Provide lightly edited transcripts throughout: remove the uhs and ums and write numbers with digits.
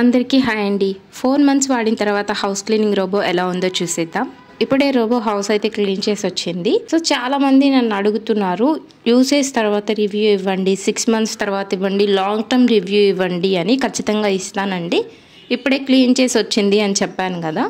అందరికీ హాయ్ అండి. 4 months వాడిన తర్వాత హౌస్ క్లీనింగ్ రోబో ఎలా ఉందో చూసేద్దాం. ఇప్పుడే రోబో హౌస్ అయితే క్లీన్ చేసి వచ్చింది. సో చాలా మంది నన్ను అడుగుతున్నారు, యూసేజ్ తర్వాత రివ్యూ ఇవ్వండి, 6 months తర్వాత ఇవ్వండి, లాంగ్ టర్మ్ రివ్యూ ఇవ్వండి అని. ఖచ్చితంగా ఇస్తానండి. ఇప్పుడే క్లీన్ చేసి వచ్చింది అని చెప్పాను కదా.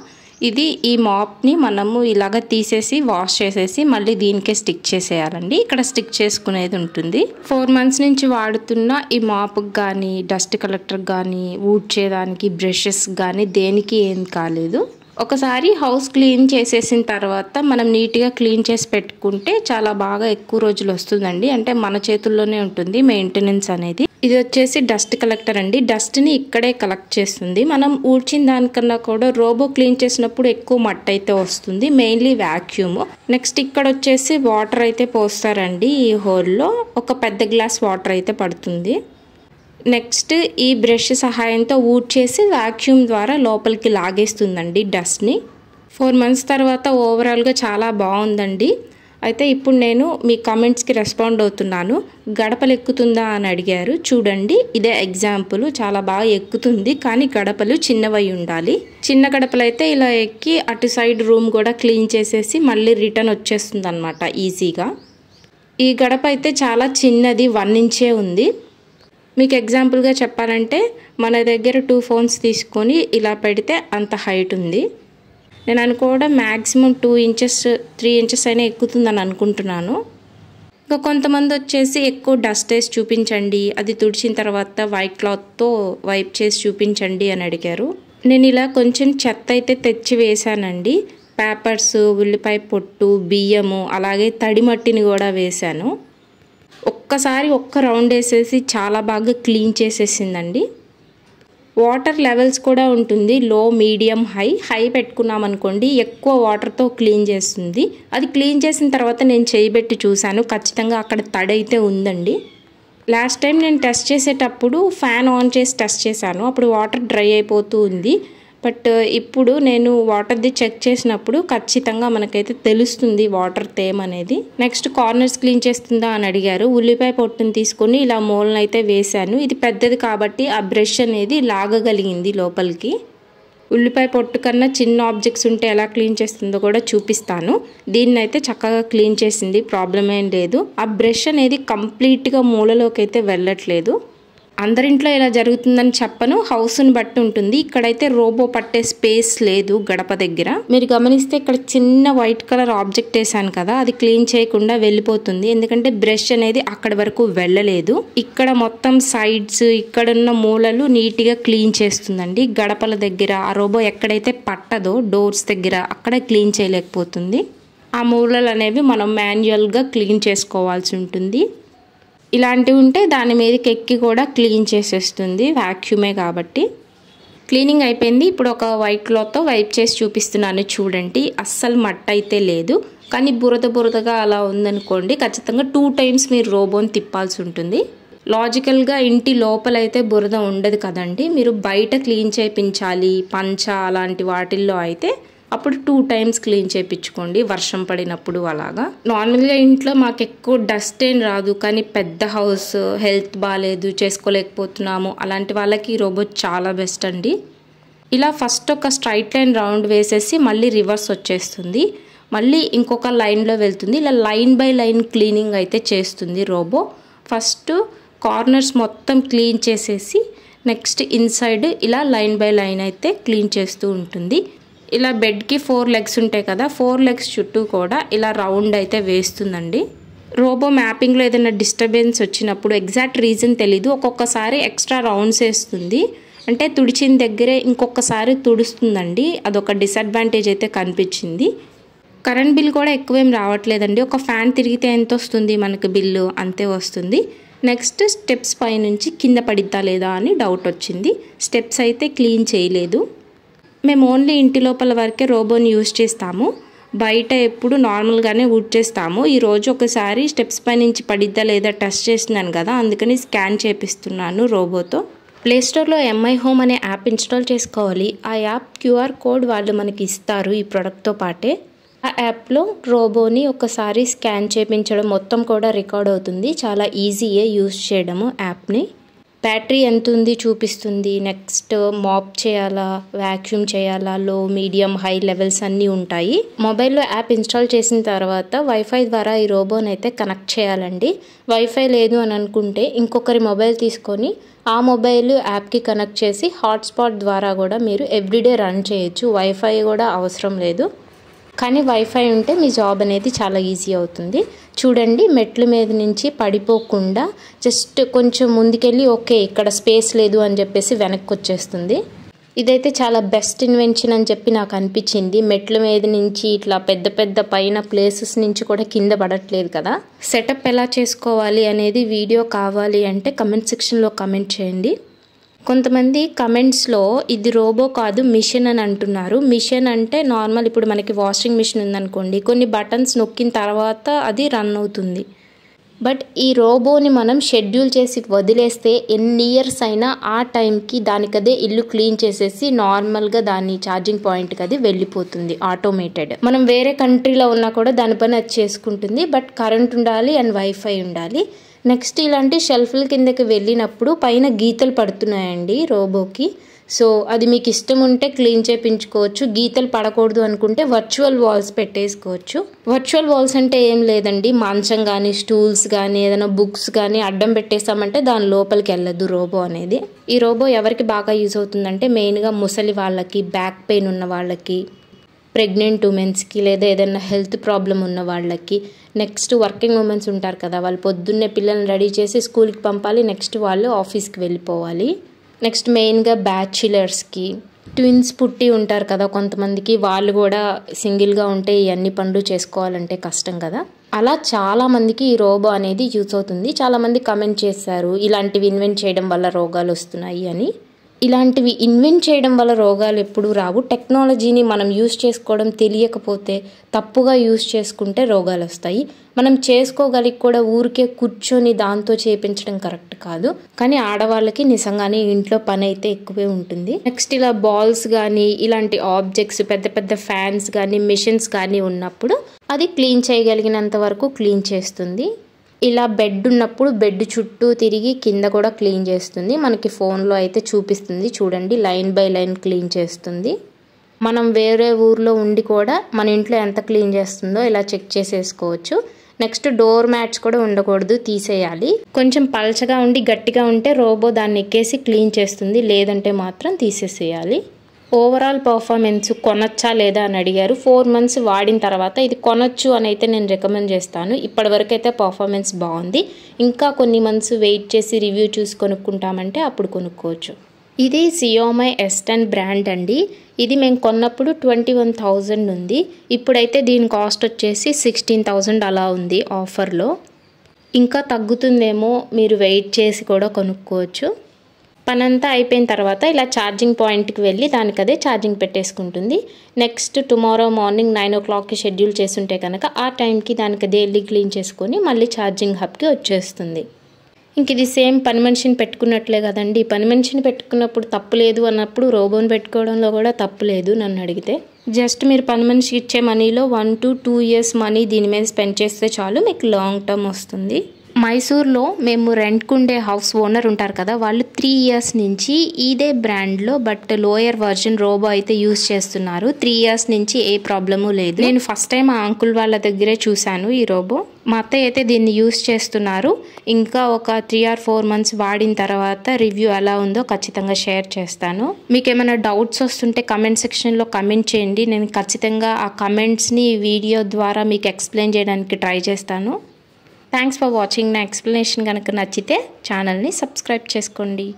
ఇది ఈ మాప్ని మనము ఇలాగ తీసేసి వాష్ చేసేసి మళ్ళీ దీనికే స్టిక్ చేసేయాలండి. ఇక్కడ స్టిక్ చేసుకునేది ఉంటుంది. 4 months నుంచి వాడుతున్న ఈ మాప్కి కానీ, డస్ట్ కలెక్టర్ కానీ, ఊడ్చేదానికి బ్రషెస్ కానీ దేనికి ఏం కాలేదు. ఒకసారి హౌస్ క్లీన్ చేసేసిన తర్వాత మనం నీట్గా క్లీన్ చేసి పెట్టుకుంటే చాలా బాగా ఎక్కువ రోజులు వస్తుందండి. అంటే మన చేతుల్లోనే ఉంటుంది మెయింటెనెన్స్ అనేది. ఇది వచ్చేసి డస్ట్ కలెక్టర్ అండి. డస్ట్ని ఇక్కడే కలెక్ట్ చేస్తుంది. మనం ఊడ్చిన దానికన్నా కూడా రోబో క్లీన్ చేసినప్పుడు ఎక్కువ మట్టి అయితే వస్తుంది, మెయిన్లీ వ్యాక్యూమ్. నెక్స్ట్ ఇక్కడ వచ్చేసి వాటర్ అయితే పోస్తారండి. ఈ హోల్లో ఒక పెద్ద గ్లాస్ వాటర్ అయితే పడుతుంది. నెక్స్ట్ ఈ బ్రష్ సహాయంతో ఊడ్చేసి వాక్యూమ్ ద్వారా లోపలికి లాగేస్తుందండి డస్ట్ని. 4 months తర్వాత ఓవరాల్గా చాలా బాగుందండి. అయితే ఇప్పుడు నేను మీ కామెంట్స్కి రెస్పాండ్ అవుతున్నాను. గడపలు ఎక్కుతుందా అని అడిగారు. చూడండి, ఇదే ఎగ్జాంపుల్. చాలా బాగా ఎక్కుతుంది, కానీ గడపలు చిన్నవై ఉండాలి. చిన్న గడపలు అయితే ఇలా ఎక్కి అటు సైడ్ రూమ్ కూడా క్లీన్ చేసేసి మళ్ళీ రిటర్న్ వచ్చేస్తుంది అనమాట ఈజీగా. ఈ గడప అయితే చాలా చిన్నది, 1 inch ఉంది. మీకు ఎగ్జాంపుల్గా చెప్పాలంటే మన దగ్గర 2 phones తీసుకొని ఇలా పెడితే అంత హైట్ ఉంది. నేను అనుకోవడం మ్యాక్సిమం 2 inches 3 inches అయినా ఎక్కుతుందని అనుకుంటున్నాను. ఇంకా కొంతమంది వచ్చేసి ఎక్కువ డస్ట్ వేసి చూపించండి, అది తుడిచిన తర్వాత వైట్ క్లాత్తో వైప్ చేసి చూపించండి అని అడిగారు. నేను ఇలా కొంచెం చెత్త అయితే తెచ్చి వేశానండి. పేపర్స్, ఉల్లిపాయ పొట్టు, బియ్యము, అలాగే తడి మట్టిని కూడా వేశాను. ఒక్కసారి ఒక్క రౌండ్ వేసేసి చాలా బాగా క్లీన్ చేసేసిందండి. వాటర్ లెవెల్స్ కూడా ఉంటుంది, లో, మీడియం, హై. హై పెట్టుకున్నామనుకోండి ఎక్కువ వాటర్తో క్లీన్ చేస్తుంది. అది క్లీన్ చేసిన తర్వాత నేను చేయబెట్టి చూశాను, ఖచ్చితంగా అక్కడ తడి అయితే ఉందండి. లాస్ట్ టైం నేను టెస్ట్ చేసేటప్పుడు ఫ్యాన్ ఆన్ చేసి టెస్ట్ చేశాను, అప్పుడు వాటర్ డ్రై అయిపోతూ ఉంది. బట్ ఇప్పుడు నేను వాటర్ది చెక్ చేసినప్పుడు ఖచ్చితంగా మనకైతే తెలుస్తుంది వాటర్ తేమ అనేది. నెక్స్ట్ కార్నర్స్ క్లీన్ చేస్తుందా అని అడిగారు. ఉల్లిపాయ పొట్టును తీసుకొని ఇలా మూలను అయితే వేశాను. ఇది పెద్దది కాబట్టి ఆ బ్రష్ అనేది లాగగలిగింది లోపలికి. ఉల్లిపాయ పొట్టు కన్నా చిన్న ఆబ్జెక్ట్స్ ఉంటే ఎలా క్లీన్ చేస్తుందో కూడా చూపిస్తాను. దీన్ని అయితే చక్కగా క్లీన్ చేసింది, ప్రాబ్లం ఏం లేదు. ఆ బ్రష్ అనేది కంప్లీట్గా మూలలోకి అయితే వెళ్ళట్లేదు. అందరింట్లో ఇలా జరుగుతుందని చెప్పను, హౌస్ని బట్టి ఉంటుంది. ఇక్కడైతే రోబో పట్టే స్పేస్ లేదు గడప దగ్గర. మీరు గమనిస్తే ఇక్కడ చిన్న వైట్ కలర్ ఆబ్జెక్ట్ వేసాను కదా, అది క్లీన్ చేయకుండా వెళ్ళిపోతుంది, ఎందుకంటే బ్రష్ అనేది అక్కడి వరకు వెళ్ళలేదు. ఇక్కడ మొత్తం సైడ్స్, ఇక్కడున్న మూలలు నీట్గా క్లీన్ చేస్తుందండి. గడపల దగ్గర ఆ రోబో ఎక్కడైతే పట్టదో, డోర్స్ దగ్గర, అక్కడ క్లీన్ చేయలేకపోతుంది. ఆ మూలలు అనేవి మనం మాన్యువల్గా క్లీన్ చేసుకోవాల్సి ఉంటుంది. ఇలాంటివి ఉంటే దాని మీదకి ఎక్కి కూడా క్లీన్ చేసేస్తుంది, వ్యాక్యూమే కాబట్టి. క్లీనింగ్ అయిపోయింది. ఇప్పుడు ఒక వైట్ క్లాత్తో వైప్ చేసి చూపిస్తున్నాను. చూడండి, అస్సలు మట్ట అయితే లేదు, కానీ బురద బురదగా అలా ఉందనుకోండి. ఖచ్చితంగా 2 times మీరు రోబోని తిప్పాల్సి ఉంటుంది. లాజికల్గా ఇంటి లోపలైతే బురద ఉండదు కదండి, మీరు బయట క్లీన్ చేయించాలి పంచ అలాంటి వాటిల్లో అయితే అప్పుడు 2 times క్లీన్ చేయించుకోండి వర్షం పడినప్పుడు. అలాగా నార్మల్గా ఇంట్లో మాకు ఎక్కువ డస్ట్ ఏం రాదు, కానీ పెద్ద హౌస్, హెల్త్ బాగాలేదు, చేసుకోలేకపోతున్నాము, అలాంటి వాళ్ళకి రోబో చాలా బెస్ట్ అండి. ఇలా ఫస్ట్ ఒక స్ట్రైట్ లైన్ రౌండ్ వేసేసి మళ్ళీ రివర్స్ వచ్చేస్తుంది, మళ్ళీ ఇంకొక లైన్లో వెళ్తుంది. ఇలా లైన్ బై లైన్ క్లీనింగ్ అయితే చేస్తుంది రోబో. ఫస్ట్ కార్నర్స్ మొత్తం క్లీన్ చేసేసి నెక్స్ట్ ఇన్సైడ్ ఇలా లైన్ బై లైన్ అయితే క్లీన్ చేస్తూ ఉంటుంది. ఇలా బెడ్కి 4 legs ఉంటాయి కదా, 4 legs చుట్టూ కూడా ఇలా రౌండ్ అయితే వేస్తుందండి. రోబో మ్యాపింగ్లో ఏదైనా డిస్టర్బెన్స్ వచ్చినప్పుడు ఎగ్జాక్ట్ రీజన్ తెలీదు, ఒక్కొక్కసారి ఎక్స్ట్రా రౌండ్స్ వేస్తుంది. అంటే తుడిచిన దగ్గరే ఇంకొకసారి తుడుస్తుందండి. అదొక డిసడ్వాంటేజ్ అయితే కనిపించింది. కరెంట్ బిల్ కూడా ఎక్కువేం రావట్లేదండి. ఒక ఫ్యాన్ తిరిగితే ఎంత వస్తుంది మనకు బిల్లు, అంతే వస్తుంది. నెక్స్ట్ స్టెప్స్ పైనుంచి కింద పడిద్దా లేదా అని డౌట్ వచ్చింది. స్టెప్స్ అయితే క్లీన్ చేయలేదు. మేము ఓన్లీ ఇంటి లోపల వరకే రోబోని యూజ్ చేస్తాము, బయట ఎప్పుడు నార్మల్గానే ఊడ్ చేస్తాము. ఈరోజు ఒకసారి స్టెప్స్ పై నుంచి పడిద్దా లేదా టెస్ట్ చేసినాను కదా, అందుకని స్కాన్ చేపిస్తున్నాను రోబోతో. ప్లేస్టోర్లో ఎంఐ హోమ్ అనే యాప్ ఇన్స్టాల్ చేసుకోవాలి. ఆ యాప్ క్యూఆర్ కోడ్ వాళ్ళు మనకి ఇస్తారు ఈ ప్రోడక్ట్తో పాటే. ఆ యాప్లో రోబోని ఒకసారి స్కాన్ చేయించడం మొత్తం కూడా రికార్డ్ అవుతుంది. చాలా ఈజీయే యూజ్ చేయడము యాప్ని. బ్యాటరీ ఎంత ఉంది చూపిస్తుంది. నెక్స్ట్ మాప్ చేయాలా, వ్యాక్యూమ్ చేయాలా, లో, మీడియం, హై లెవెల్స్ అన్నీ ఉంటాయి. మొబైల్లో యాప్ ఇన్స్టాల్ చేసిన తర్వాత వైఫై ద్వారా ఈ రోబోనైతే కనెక్ట్ చేయాలండి. వైఫై లేదు అని అనుకుంటే ఇంకొకరి మొబైల్ తీసుకొని ఆ మొబైల్ యాప్కి కనెక్ట్ చేసి హాట్స్పాట్ ద్వారా కూడా మీరు ఎవ్రీడే రన్ చేయొచ్చు. వైఫై కూడా అవసరం లేదు, కానీ వైఫై ఉంటే మీ జాబ్ అనేది చాలా ఈజీ అవుతుంది. చూడండి, మెట్ల మీద నుంచి పడిపోకుండా జస్ట్ కొంచెం ముందుకెళ్ళి ఓకే ఇక్కడ స్పేస్ లేదు అని చెప్పేసి వెనక్కి వచ్చేస్తుంది. ఇదైతే చాలా బెస్ట్ ఇన్వెన్షన్ అని చెప్పి నాకు అనిపించింది. మెట్ల మీద నుంచి ఇట్లా పెద్ద పెద్ద పైన ప్లేసెస్ నుంచి కూడా కింద పడట్లేదు కదా. సెటప్ ఎలా చేసుకోవాలి అనేది వీడియో కావాలి అంటే కమెంట్ సెక్షన్లో కమెంట్ చేయండి. కొంతమంది కమెంట్స్లో ఇది రోబో కాదు మిషన్ అని అంటున్నారు. మిషన్ అంటే నార్మల్ ఇప్పుడు మనకి వాషింగ్ మిషన్ ఉందనుకోండి, కొన్ని బటన్స్ నొక్కిన తర్వాత అది రన్ అవుతుంది. బట్ ఈ రోబోని మనం షెడ్యూల్ చేసి వదిలేస్తే ఎన్ని ఇయర్స్ అయినా ఆ టైంకి దానికదే ఇల్లు క్లీన్ చేసేసి నార్మల్గా దాని ఛార్జింగ్ పాయింట్కి అది వెళ్ళిపోతుంది. ఆటోమేటెడ్. మనం వేరే కంట్రీలో ఉన్నా కూడా దాని పని అది చేసుకుంటుంది. బట్ కరెంట్ ఉండాలి అండ్ వైఫై ఉండాలి. నెక్స్ట్ ఇలాంటి షెల్ఫ్ల కిందకి వెళ్ళినప్పుడు పైన గీతలు పడుతున్నాయండి రోబోకి. సో అది మీకు ఇష్టం ఉంటే క్లీన్ చేయించుకోవచ్చు. గీతలు పడకూడదు అనుకుంటే వర్చువల్ వాల్స్ పెట్టేసుకోవచ్చు. వర్చువల్ వాల్స్ అంటే ఏం లేదండి, మంచం కానీ స్టూల్స్ కానీ ఏదైనా బుక్స్ కానీ అడ్డం పెట్టేసామంటే దాని లోపలికి వెళ్ళదు రోబో అనేది. ఈ రోబో ఎవరికి బాగా యూజ్ అవుతుందంటే మెయిన్గా ముసలి వాళ్ళకి, బ్యాక్ పెయిన్ ఉన్న వాళ్ళకి, ప్రెగ్నెంట్ ఉమెన్స్కి, లేదా ఏదైనా హెల్త్ ప్రాబ్లం ఉన్న వాళ్ళకి. నెక్స్ట్ వర్కింగ్ ఉమెన్స్ ఉంటారు కదా, వాళ్ళు పొద్దున్నే పిల్లల్ని రెడీ చేసి స్కూల్కి పంపాలి, నెక్స్ట్ వాళ్ళు ఆఫీస్కి వెళ్ళిపోవాలి. నెక్స్ట్ మెయిన్గా బ్యాచిలర్స్కి, ట్విన్స్ పుట్టి ఉంటారు కదా కొంతమందికి, వాళ్ళు కూడా సింగిల్గా ఉంటే ఇవన్నీ పనులు చేసుకోవాలంటే కష్టం కదా. అలా చాలామందికి ఈ రోబో అనేది యూజ్ అవుతుంది. చాలామంది కమెంట్ చేశారు ఇలాంటివి ఇన్వెంట్ చేయడం వల్ల రోగాలు వస్తున్నాయి అని. ఇలాంటివి ఇన్వెంట్ చేయడం వల్ల రోగాలు ఎప్పుడూ రావు. టెక్నాలజీని మనం యూజ్ చేసుకోవడం తెలియకపోతే, తప్పుగా యూజ్ చేసుకుంటే రోగాలు వస్తాయి. మనం చేసుకోగలిగి కూడా ఊరికే కూర్చొని దాంతో చేయించడం కరెక్ట్ కాదు. కానీ ఆడవాళ్ళకి నిజంగానే ఇంట్లో పని అయితే ఎక్కువే ఉంటుంది. నెక్స్ట్ ఇలా బాల్స్ కానీ, ఇలాంటి ఆబ్జెక్ట్స్, పెద్ద పెద్ద ఫ్యాన్స్ కానీ, మిషన్స్ కానీ ఉన్నప్పుడు అది క్లీన్ చేయగలిగినంత వరకు క్లీన్ చేస్తుంది. ఇలా బెడ్ ఉన్నప్పుడు బెడ్ చుట్టూ తిరిగి కింద కూడా క్లీన్ చేస్తుంది. మనకి ఫోన్లో అయితే చూపిస్తుంది చూడండి, లైన్ బై లైన్ క్లీన్ చేస్తుంది. మనం వేరే ఊర్లో ఉండి కూడా మన ఇంట్లో ఎంత క్లీన్ చేస్తుందో ఇలా చెక్ చేసేసుకోవచ్చు. నెక్స్ట్ డోర్ మ్యాట్స్ కూడా ఉండకూడదు, తీసేయాలి. కొంచెం పలచగా ఉండి గట్టిగా ఉంటే రోబో దాన్ని ఎక్కేసి క్లీన్ చేస్తుంది, లేదంటే మాత్రం తీసేసేయాలి. ఓవరాల్ పర్ఫార్మెన్స్ కొనొచ్చా లేదా అని అడిగారు. 4 months వాడిన తర్వాత ఇది కొనొచ్చు అని అయితే నేను రికమెండ్ చేస్తాను. ఇప్పటివరకు అయితే పర్ఫార్మెన్స్ బాగుంది. ఇంకా కొన్ని మంత్స్ వెయిట్ చేసి రివ్యూ చూసి కొనుక్కుంటామంటే అప్పుడు కొనుక్కోవచ్చు. ఇది సియోమై S10 బ్రాండ్ అండి. ఇది మేము కొన్నప్పుడు 21,000 ఉంది. ఇప్పుడైతే దీని కాస్ట్ వచ్చేసి 16,000 అలా ఉంది ఆఫర్లో. ఇంకా తగ్గుతుందేమో, మీరు వెయిట్ చేసి కూడా కొనుక్కోవచ్చు. పనంతా అయిపోయిన తర్వాత ఇలా ఛార్జింగ్ పాయింట్కి వెళ్ళి దానికి అదే ఛార్జింగ్ పెట్టేసుకుంటుంది. నెక్స్ట్ టుమారో మార్నింగ్ 9 o'clockకి షెడ్యూల్ చేస్తుంటే కనుక ఆ టైంకి దానికి అదే వెళ్ళి క్లీన్ చేసుకొని మళ్ళీ ఛార్జింగ్ హబ్కి వచ్చేస్తుంది. ఇంక ఇది సేమ్ పని మనిషిని పెట్టుకున్నట్లే కదండి. పని మనిషిని పెట్టుకున్నప్పుడు తప్పు లేదు అన్నప్పుడు రోబోని పెట్టుకోవడంలో కూడా తప్పు లేదు నన్ను అడిగితే. జస్ట్ మీరు పని మనిషికి ఇచ్చే మనీలో 1 to 2 years మనీ దీని మీద స్పెండ్ చేస్తే చాలు, మీకు లాంగ్ టర్మ్ వస్తుంది. మైసూర్లో మేము రెంట్కుండే హౌస్ ఓనర్ ఉంటారు కదా, వాళ్ళు 3 years నుంచి ఇదే బ్రాండ్లో బట్ లోయర్ వర్జన్ రోబో అయితే యూజ్ చేస్తున్నారు. 3 years నుంచి ఏ ప్రాబ్లము లేదు. నేను ఫస్ట్ టైం ఆ అంకుల్ వాళ్ళ దగ్గరే చూశాను ఈ రోబో. మా అత్తయ్య అయితే దీన్ని యూజ్ చేస్తున్నారు. ఇంకా ఒక 3 or 4 months వాడిన తర్వాత రివ్యూ ఎలా ఉందో ఖచ్చితంగా షేర్ చేస్తాను. మీకు ఏమైనా డౌట్స్ వస్తుంటే కమెంట్ సెక్షన్లో కమెంట్ చేయండి. నేను ఖచ్చితంగా ఆ కమెంట్స్ని వీడియో ద్వారా మీకు ఎక్స్ప్లెయిన్ చేయడానికి ట్రై చేస్తాను. Thanks for watching. నా ఎక్స్ప్లెనేషన్ కనుక నచ్చితే ఛానల్ని సబ్స్క్రైబ్ చేసుకోండి.